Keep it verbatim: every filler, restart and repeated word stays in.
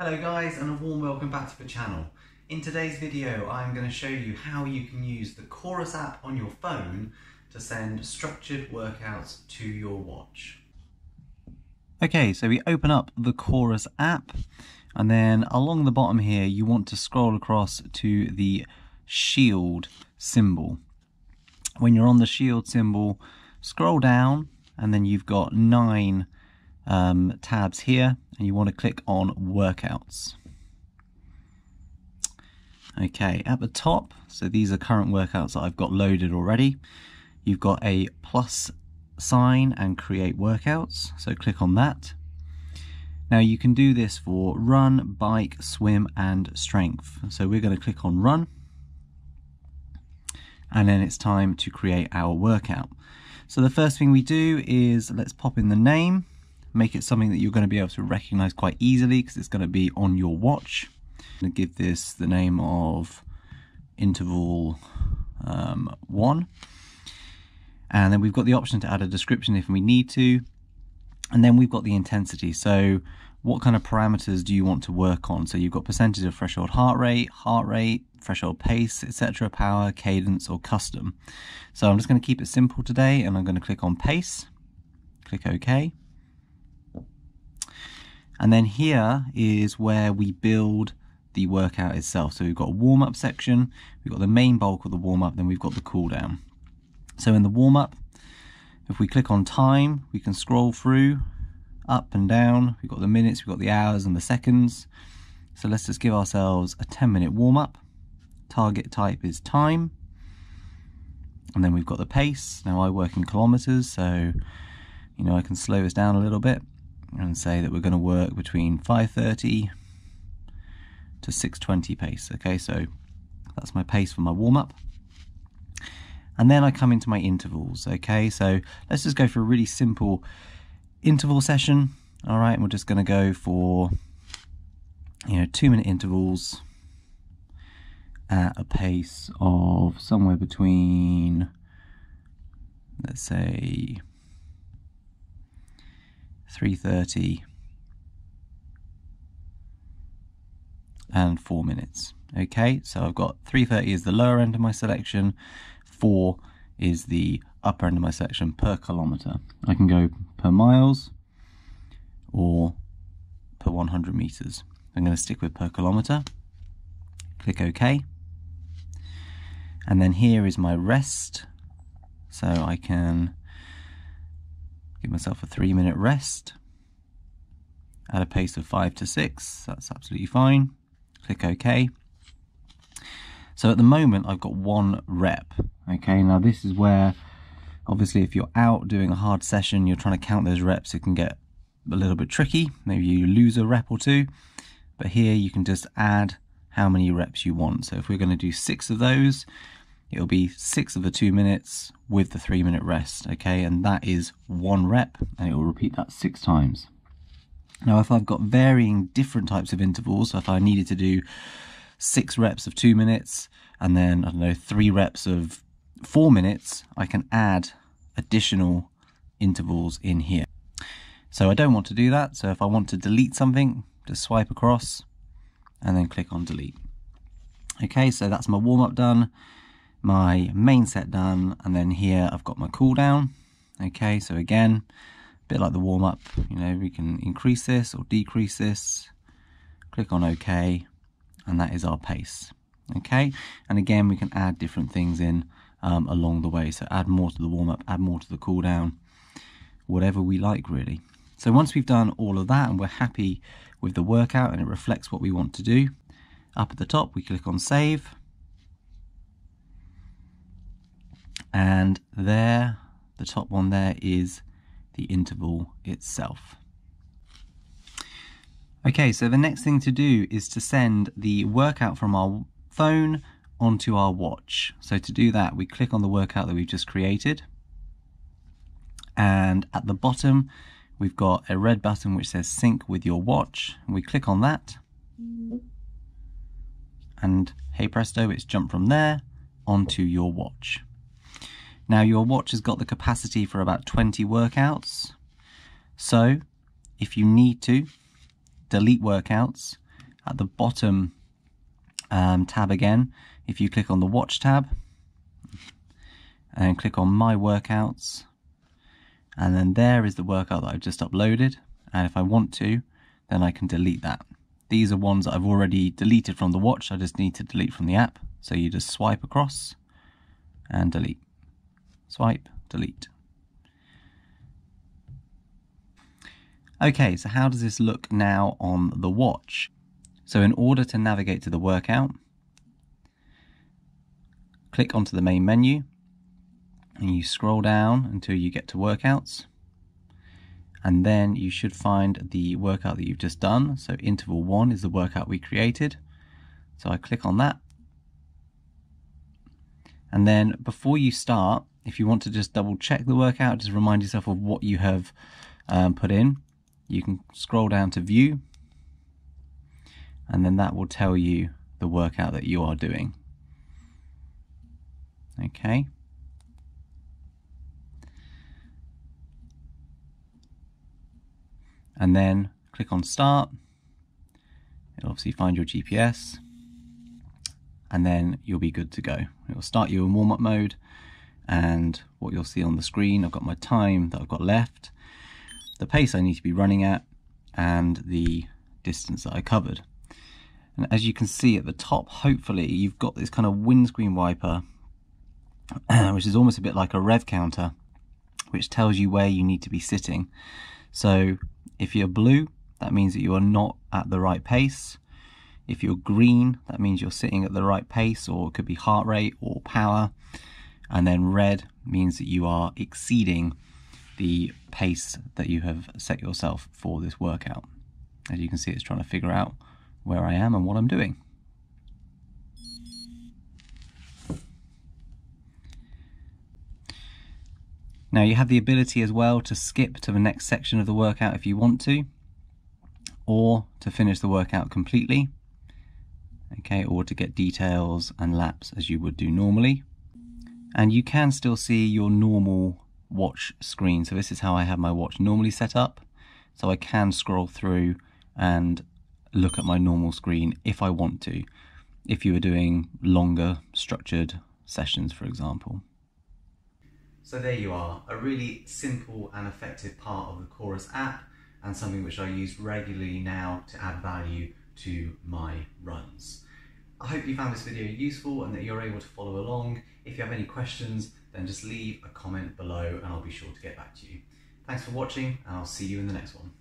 Hello guys, and a warm welcome back to the channel. In today's video I'm going to show you how you can use the Coros app on your phone to send structured workouts to your watch. Okay, so we open up the Coros app, and then along the bottom here you want to scroll across to the shield symbol. When you're on the shield symbol, scroll down and then you've got nine Um, tabs here, and you want to click on workouts. Okay, at the top, so these are current workouts that I've got loaded already. You've got a plus sign and create workouts, so click on that. Now you can do this for run, bike, swim and strength. So we're going to click on run, and then it's time to create our workout. So the first thing we do is let's pop in the name. Make it something that you're going to be able to recognize quite easily, because it's going to be on your watch. I'm going to give this the name of interval um, one, and then we've got the option to add a description if we need to, and then we've got the intensity. So what kind of parameters do you want to work on? So you've got percentage of threshold heart rate, heart rate, threshold pace, et cetera, power, cadence or custom. So I'm just going to keep it simple today, and I'm going to click on pace, click OK. And then here is where we build the workout itself. So we've got a warm-up section, we've got the main bulk of the warm-up, then we've got the cool-down. So in the warm-up, if we click on time, we can scroll through, up and down. We've got the minutes, we've got the hours and the seconds. So let's just give ourselves a ten minute warm-up. Target type is time. And then we've got the pace. Now I work in kilometers, so you know I can slow this down a little bit and say that we're going to work between five thirty to six twenty pace. Okay, so that's my pace for my warm-up. And then I come into my intervals. Okay, so let's just go for a really simple interval session. All right, and we're just going to go for, you know, two minute intervals at a pace of somewhere between, let's say, three thirty and four minutes. Okay, so I've got three thirty is the lower end of my selection, four is the upper end of my selection per kilometer. I can go per miles or per one hundred meters. I'm going to stick with per kilometer. Click OK. And then here is my rest. So I can give myself a three minute rest at a pace of five to six. That's absolutely fine. Click OK. So at the moment I've got one rep. Okay, now this is where obviously if you're out doing a hard session, you're trying to count those reps, it can get a little bit tricky. Maybe you lose a rep or two, but here you can just add how many reps you want. So if we're going to do six of those, it'll be six of the two minutes with the three minute rest. Okay, and that is one rep, and it will repeat that six times. Now if I've got varying different types of intervals, so if I needed to do six reps of two minutes and then, I don't know, three reps of four minutes, I can add additional intervals in here. So I don't want to do that, so if I want to delete something, just swipe across and then click on delete. Okay, so that's my warm-up done, my main set done, and then here I've got my cool down. Okay, so again, a bit like the warm up, you know, we can increase this or decrease this. Click on OK, and that is our pace. Okay, and again we can add different things in um, along the way. So add more to the warm up, add more to the cool down, whatever we like really. So once we've done all of that and we're happy with the workout and it reflects what we want to do, up at the top we click on save. And there, the top one there is the interval itself. Okay, so the next thing to do is to send the workout from our phone onto our watch. So to do that, we click on the workout that we've just created. And at the bottom, we've got a red button which says sync with your watch. We click on that. And hey presto, it's jumped from there onto your watch. Now your watch has got the capacity for about twenty workouts, so if you need to delete workouts, at the bottom um, tab again, if you click on the watch tab and click on my workouts, and then there is the workout that I've just uploaded. And if I want to, then I can delete that. These are ones that I've already deleted from the watch. I just need to delete from the app. So you just swipe across and delete. Swipe, delete. Okay, so how does this look now on the watch? So in order to navigate to the workout, click onto the main menu and you scroll down until you get to workouts. And then you should find the workout that you've just done. So interval one is the workout we created. So I click on that. And then before you start, if you want to just double check the workout, just remind yourself of what you have um, put in, you can scroll down to view. And then that will tell you the workout that you are doing. Okay. And then click on start. It'll obviously find your G P S and then you'll be good to go. It'll start you in warm-up mode, and what you'll see on the screen, I've got my time that I've got left, the pace I need to be running at, and the distance that I covered. And as you can see at the top, hopefully you've got this kind of windscreen wiper, which is almost a bit like a rev counter, which tells you where you need to be sitting. So if you're blue, that means that you are not at the right pace. If you're green, that means you're sitting at the right pace, or it could be heart rate or power. And then red means that you are exceeding the pace that you have set yourself for this workout. As you can see, it's trying to figure out where I am and what I'm doing. Now you have the ability as well to skip to the next section of the workout if you want to, or to finish the workout completely, okay, or to get details and laps as you would do normally. And you can still see your normal watch screen. So this is how I have my watch normally set up. So I can scroll through and look at my normal screen if I want to, if you were doing longer structured sessions, for example. So there you are, a really simple and effective part of the Coros app, and something which I use regularly now to add value to my runs. I hope you found this video useful and that you're able to follow along. If you have any questions, then just leave a comment below and I'll be sure to get back to you. Thanks for watching, and I'll see you in the next one.